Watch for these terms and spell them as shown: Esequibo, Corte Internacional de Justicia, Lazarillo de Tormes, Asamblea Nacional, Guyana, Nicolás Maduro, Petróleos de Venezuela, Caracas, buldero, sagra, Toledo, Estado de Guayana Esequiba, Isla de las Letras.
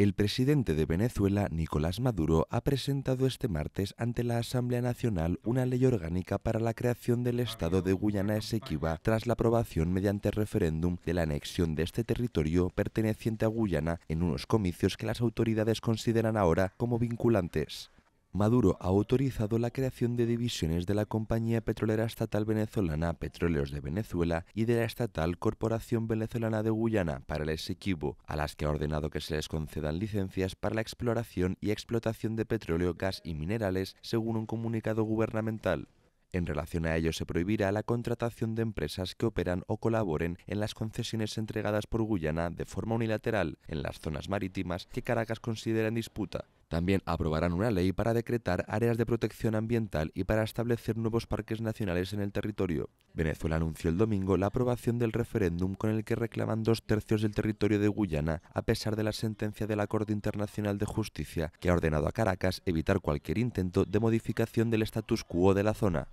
El presidente de Venezuela, Nicolás Maduro, ha presentado este martes ante la Asamblea Nacional una ley orgánica para la creación del Estado de Guayana Esequiba tras la aprobación mediante referéndum de la anexión de este territorio perteneciente a Guyana en unos comicios que las autoridades consideran ahora como vinculantes. Maduro ha autorizado la creación de divisiones de la compañía petrolera estatal venezolana Petróleos de Venezuela y de la estatal Corporación Venezolana de Guyana para el Esequibo, a las que ha ordenado que se les concedan licencias para la exploración y explotación de petróleo, gas y minerales, según un comunicado gubernamental. En relación a ello, se prohibirá la contratación de empresas que operan o colaboren en las concesiones entregadas por Guyana de forma unilateral en las zonas marítimas que Caracas considera en disputa. También aprobarán una ley para decretar áreas de protección ambiental y para establecer nuevos parques nacionales en el territorio. Venezuela anunció el domingo la aprobación del referéndum con el que reclaman 2/3 del territorio de Guyana, a pesar de la sentencia de la Corte Internacional de Justicia, que ha ordenado a Caracas evitar cualquier intento de modificación del status quo de la zona.